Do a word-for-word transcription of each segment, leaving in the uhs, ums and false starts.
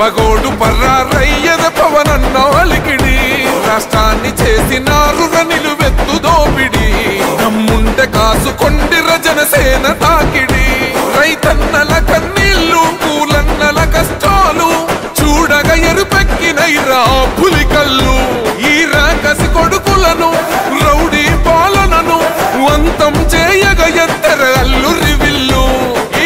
పగోడు పర్రా రయ్యద పవనన్న అలికిడి రాష్ట్రాన్ని చేసినారు నిలువెత్తు దోపిడి నమ్ముంటే కాసుకొండి జనసేన తాకిడి రైతన్నల కన్నీళ్లు పూలన్నల కష్టాలు చూడగ ఎరుపెక్కినైరా పులికల్లు ఈ రాకసి కొడుకులను రౌడీ పాలనను అంతం చేయగ ఎత్తర అల్లురి విల్లు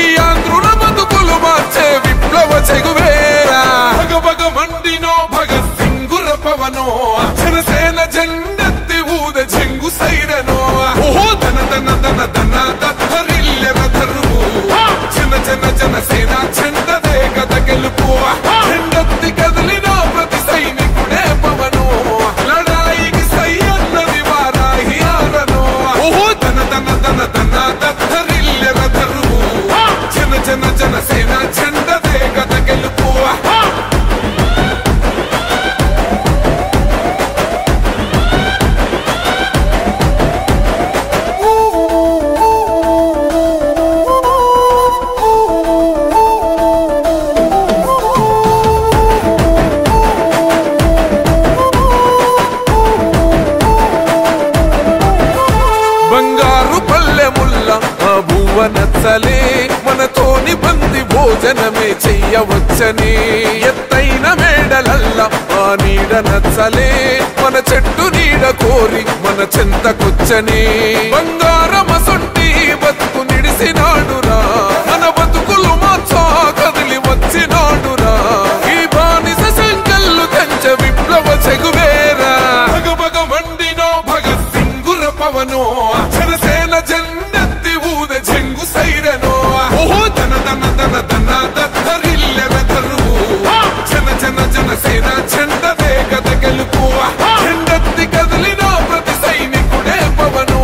ఈ ఆంధ్రుల బతుకులు మార్చే విప్లవ చెగువేరా భగభగ మండినో భగత్ సింగుర పవనో జనసేన జెండెత్తి ఊద జంగు సైరనో ఓహో ధన ధన ధన ధన దరిల్లెర ధరువు జన జన జనసేన జెండదే గద గెలుపు జెండెత్తి కదిలిన ప్రతి సైనికుడే పవను లడాయికి సై అన్నది వారాహి ఆరనో ఓహో ధన ధన ధన ధన దరిల్లెర ధరువు జన జన జనసేన జెండదే గద గెలుపు मन तो बंदी भोजन में चयवचने नीड नचले मन चट्टु नीड कोरी मन चिंतकोच्चने बंगार मसुंटी बतुकु निडिसिनाडुरा मन बतुकुलु माचा कदिली वच्चिनाडुरा ई बानिस संकल्लु कंच विप्लव चेगुवेरा भग भग मंडिनो भगत सिंगुर पवनो जनसेन जन्नति ऊद जंगु सैरनो ओहो धन धन धन धन दरिल्लेर धरुवु जन जन जनसेन जन्नति झंडत्ति कदलिना प्रति सैनिकुडे पवनो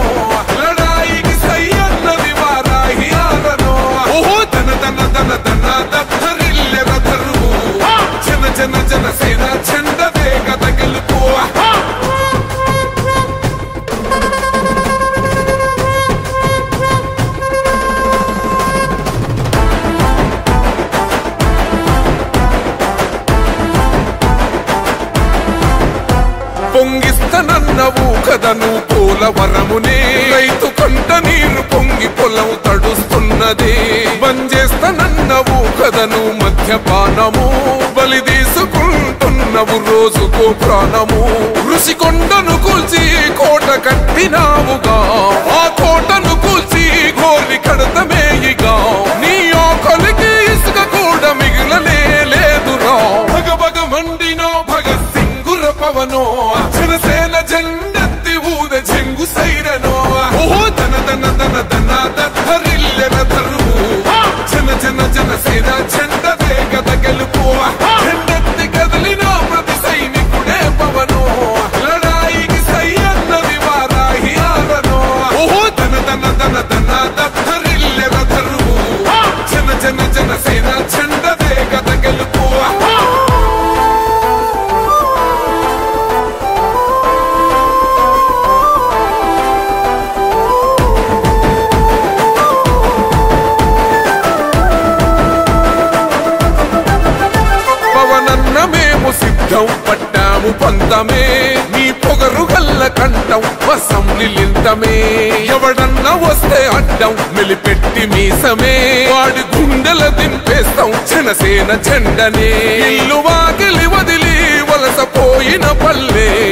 लड़ाईकी सै अन्नदी वाराहि आरनो ओहो धन धन धन धन दरिल्लेर धरुवु जन जन जनसेन झंडते गद गेलुपु పొంగిస్తనన్నవు కదను పోలవరమునే రైతు కంట నీరు పొంగి పొలం తడుస్తున్నది వంజేస్తనన్నవు కదను మధ్యపానము బలి తీసుకుంటున్నవు రోజుకో ప్రాణము ఋషికొండను కూల్చి కోట కట్టినావుగా ఆ కోటను కూల్చి గోలి కడతమేయిగా నీ ఆకలికి ఇసుక కూడా మిగిలనే లేదురా భగ భగ మండినో భగత్ సింగుర పవనో जनसेन जन्नति ऊद जंगु सैरनो ओहो धन धन धन धन दरिल्लेर धरुवु जन जन जनसेन जन्नते गद गेलुपु जन्नति कदलिन प्रति सैनिकुडे पवनो लड़ाईकी सै अन्नदी वाराहि आरनो ओहो धन धन धन धन दरिल्लेर धरुवु जन जन जनसेन जन्नते गद गेलुपु సిద్ధం పట్టాము పంతమే నీ పొగరు గల్ల కంఠం అసెంబ్లీ లింతమే ఎవడన్నా వస్తే అడ్డం మెలిపెట్టి మీసమే వాడి గుండెల దింపేస్తాం జనసేన జెండనే ఇల్లు వాకిలి వదిలి వలసపోయిన పల్లె